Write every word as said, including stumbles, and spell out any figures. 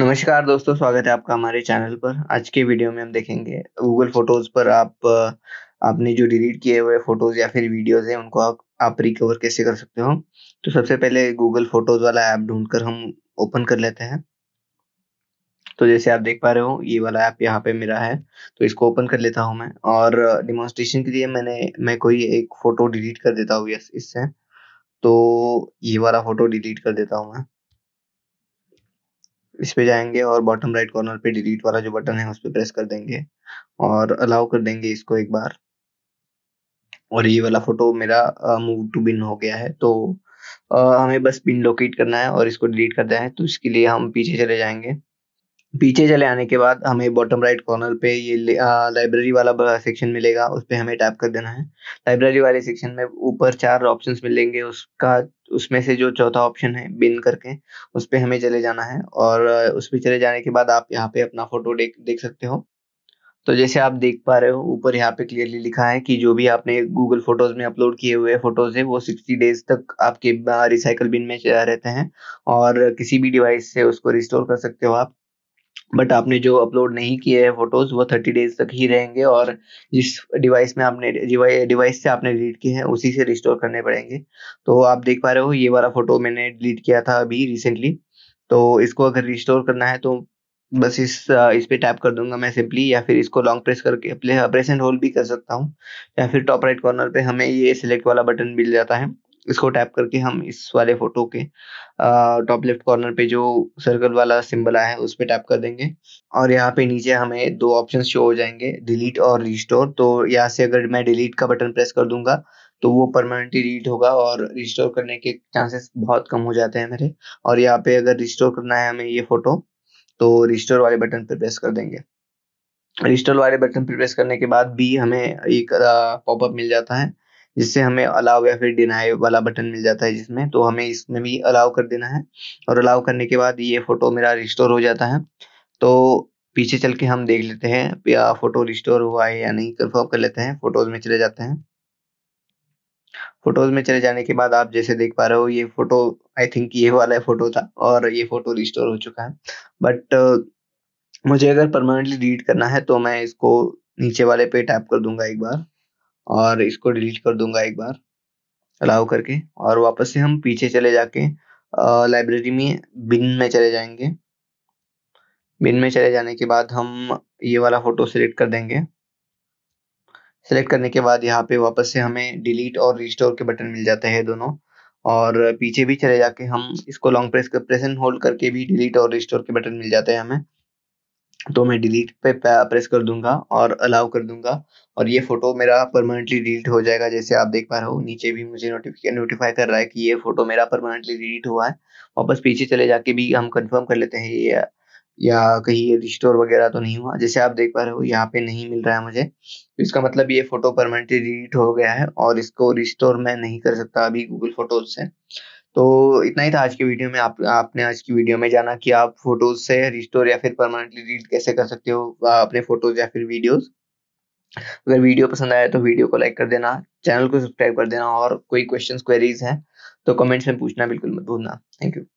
नमस्कार दोस्तों, स्वागत है आपका हमारे चैनल पर। आज के वीडियो में हम देखेंगे गूगल फोटोज पर आप आपने जो डिलीट किए हुए फोटोज या फिर वीडियोज हैं उनको आप, आप रिकवर कैसे कर सकते हो। तो सबसे पहले गूगल फोटोज वाला ऐप ढूंढकर हम ओपन कर लेते हैं। तो जैसे आप देख पा रहे हो ये वाला ऐप यहाँ पे मेरा है, तो इसको ओपन कर लेता हूँ मैं और डिमॉन्स्ट्रेशन के लिए मैंने मैं कोई एक फोटो डिलीट कर देता हूँ इससे। तो ये वाला फोटो डिलीट कर देता हूँ मैं, इस पे जाएंगे और बॉटम राइट कॉर्नर पे डिलीट वाला जो बटन है उस पे प्रेस कर देंगे और अलाउ कर देंगे इसको एक बार। और ये वाला फोटो मेरा मूव टू बिन हो गया है, तो आ, हमें बस बिन लोकेट करना है और इसको डिलीट करना है। तो इसके लिए हम पीछे चले जाएंगे। पीछे चले आने के बाद हमें बॉटम राइट कॉर्नर पे ये लाइब्रेरी वाला सेक्शन मिलेगा, उस पर हमें टैप कर देना है। लाइब्रेरी वाले सेक्शन में ऊपर चार ऑप्शंस मिलेंगे, उसका उसमें से जो चौथा ऑप्शन है बिन करके उस पर हमें चले जाना है। और उस पर चले जाने के बाद आप यहाँ पे अपना फोटो देख देख सकते हो। तो जैसे आप देख पा रहे हो ऊपर यहाँ पे क्लियरली लिखा है कि जो भी आपने गूगल फोटोज में अपलोड किए हुए फोटोज है वो सिक्सटी डेज तक आपके रिसाइकल बिन में रहते हैं और किसी भी डिवाइस से उसको रिस्टोर कर सकते हो आप। बट आपने जो अपलोड नहीं किए हैं फोटोज वो थर्टी डेज तक ही रहेंगे और जिस डिवाइस में आपने डिवाइस से आपने डिलीट किए हैं उसी से रिस्टोर करने पड़ेंगे। तो आप देख पा रहे हो ये वाला फोटो मैंने डिलीट किया था अभी रिसेंटली, तो इसको अगर रिस्टोर करना है तो बस इस इस पे टैप कर दूंगा मैं सिंपली, या फिर इसको लॉन्ग प्रेस करके प्ले प्रेस एंड होल्ड भी कर सकता हूँ, या फिर टॉप राइट कॉर्नर पे हमें ये सिलेक्ट वाला बटन मिल जाता है, इसको टैप करके हम इस वाले फोटो के टॉप लेफ्ट कॉर्नर पे जो सर्कल वाला सिंबल आया है उस पे टैप कर देंगे। और यहाँ पे नीचे हमें दो ऑप्शंस शो हो जाएंगे, डिलीट और रिस्टोर। तो यहाँ से अगर मैं डिलीट का बटन प्रेस कर दूंगा तो वो परमानेंटली डिलीट होगा और रिस्टोर करने के चांसेस बहुत कम हो जाते हैं मेरे। और यहाँ पे अगर रिस्टोर करना है हमें ये फोटो तो रिस्टोर वाले बटन पर प्रेस कर देंगे। रिस्टोर वाले बटन पर प्रेस करने के बाद भी हमें एक पॉपअप मिल जाता है जिससे हमें अलाउ या फिर डिनाई वाला बटन मिल जाता है जिसमें, तो हमें इसमें भी अलाउ कर देना है। और अलाउ करने के बाद ये फोटो मेरा रिस्टोर हो जाता है। तो पीछे चल के हम देख लेते हैं या फोटो रिस्टोर हुआ है या नहीं, कंफर्म कर लेते हैं। फोटोज में चले जाते हैं। फोटोज में चले जाने के बाद आप जैसे देख पा रहे हो ये फोटो, आई थिंक ये वाला फोटो था और ये फोटो रिस्टोर हो चुका है। बट uh, मुझे अगर परमानेंटली डिलीट करना है तो मैं इसको नीचे वाले पे टैप कर दूंगा एक बार और इसको डिलीट कर दूंगा एक बार अलाउ करके। और वापस से हम पीछे चले जाके लाइब्रेरी में बिन में चले जाएंगे। बिन में चले जाने के बाद हम ये वाला फोटो सिलेक्ट कर देंगे। सिलेक्ट करने के बाद यहाँ पे वापस से हमें डिलीट और रिस्टोर के बटन मिल जाते हैं दोनों। और पीछे भी चले जाके हम इसको लॉन्ग प्रेस कर प्रेस एंड होल्ड करके भी डिलीट और रिस्टोर के बटन मिल जाते हैं हमें। तो मैं डिलीट पे प्रेस कर दूंगा और अलाउ कर दूंगा और ये फोटो मेरा परमानेंटली डिलीट हो जाएगा। जैसे आप देख पा रहे हो नीचे भी मुझे नोटिफिकेशन नोटिफाई कर रहा है कि ये फोटो मेरा परमानेंटली डिलीट हुआ है। वापस पीछे चले जाके भी हम कंफर्म कर लेते हैं ये या कहीं ये रिस्टोर वगैरह तो नहीं हुआ। जैसे आप देख पा रहे हो यहाँ पे नहीं मिल रहा है मुझे, तो इसका मतलब ये फोटो परमानेंटली डिलीट हो गया है और इसको रिस्टोर मैं नहीं कर सकता अभी गूगल फोटोज से। तो इतना ही था आज की वीडियो में। आप आपने आज की वीडियो में जाना कि आप फोटोज से रिस्टोर या फिर परमानेंटली डिलीट कैसे कर सकते हो अपने फोटोज या फिर वीडियोस। अगर वीडियो पसंद आया तो वीडियो को लाइक कर देना, चैनल को सब्सक्राइब कर देना और कोई क्वेश्चंस क्वेरीज हैं तो कमेंट्स में पूछना बिल्कुल मत भूलना। Thank you.